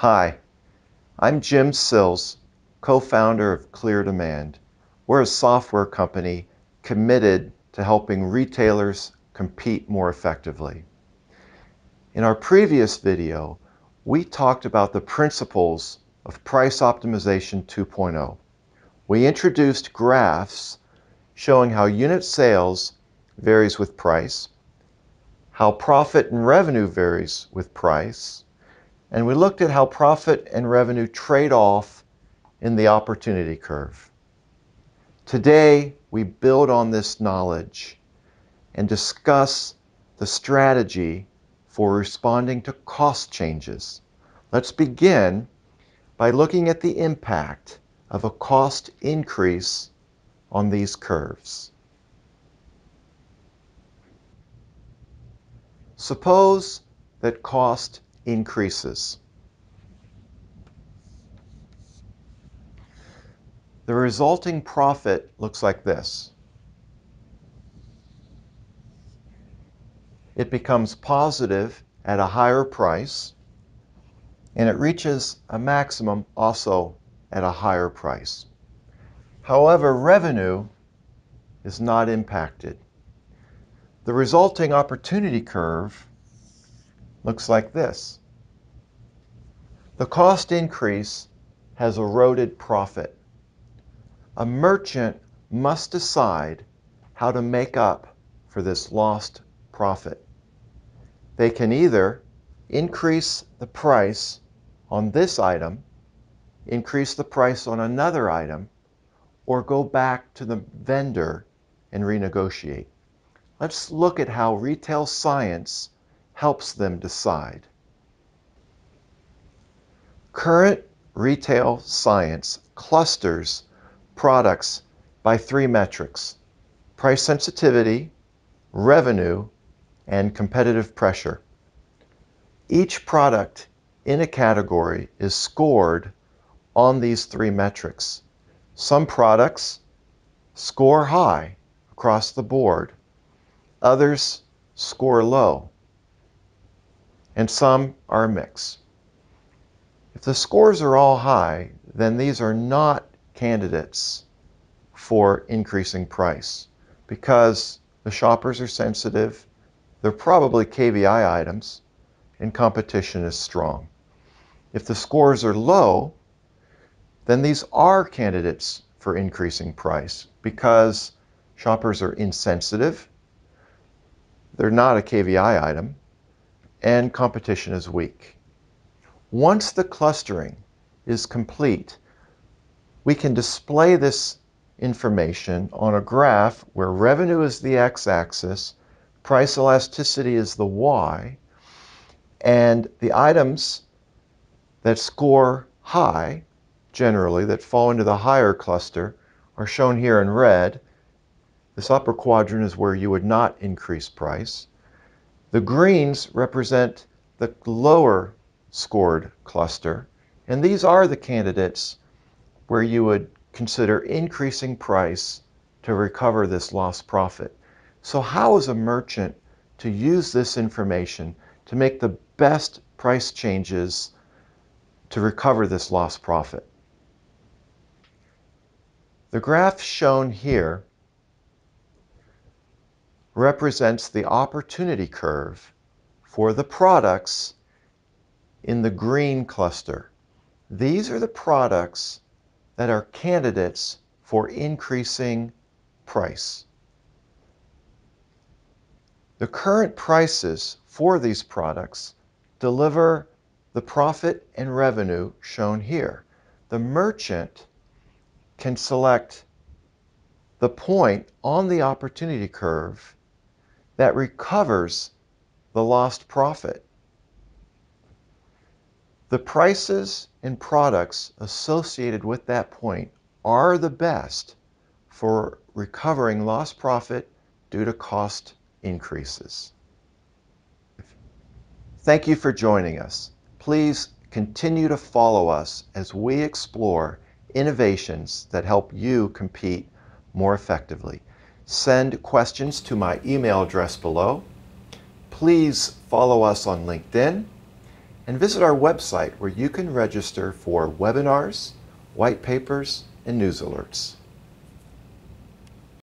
Hi, I'm Jim Sills, co-founder of Clear Demand. We're a software company committed to helping retailers compete more effectively. In our previous video, we talked about the principles of Price Optimization 2.0. We introduced graphs showing how unit sales varies with price, how profit and revenue varies with price, and we looked at how profit and revenue trade off in the opportunity curve. Today, we build on this knowledge and discuss the strategy for responding to cost changes. Let's begin by looking at the impact of a cost increase on these curves. Suppose that cost increases. The resulting profit looks like this. It becomes positive at a higher price, and it reaches a maximum also at a higher price. However, revenue is not impacted. The resulting opportunity curve looks like this. The cost increase has eroded profit. A merchant must decide how to make up for this lost profit. They can either increase the price on this item, increase the price on another item, or go back to the vendor and renegotiate. Let's look at how retail science helps them decide. Current retail science clusters products by three metrics: price sensitivity, revenue, and competitive pressure. Each product in a category is scored on these three metrics. Some products score high across the board, others score low, and some are a mix. If the scores are all high, then these are not candidates for increasing price because the shoppers are sensitive, they're probably KVI items, and competition is strong. If the scores are low, then these are candidates for increasing price because shoppers are insensitive, they're not a KVI item, and competition is weak. Once the clustering is complete, we can display this information on a graph where revenue is the x-axis, price elasticity is the y, and the items that score high, generally, that fall into the higher cluster, are shown here in red. This upper quadrant is where you would not increase price. The greens represent the lower scored cluster, and these are the candidates where you would consider increasing price to recover this lost profit. So how is a merchant to use this information to make the best price changes to recover this lost profit? The graph shown here represents the opportunity curve for the products in the green cluster. These are the products that are candidates for increasing price. The current prices for these products deliver the profit and revenue shown here. The merchant can select the point on the opportunity curve that recovers the lost profit. The prices and products associated with that point are the best for recovering lost profit due to cost increases. Thank you for joining us. Please continue to follow us as we explore innovations that help you compete more effectively. Send questions to my email address below. Please follow us on LinkedIn and visit our website where you can register for webinars, white papers, and news alerts.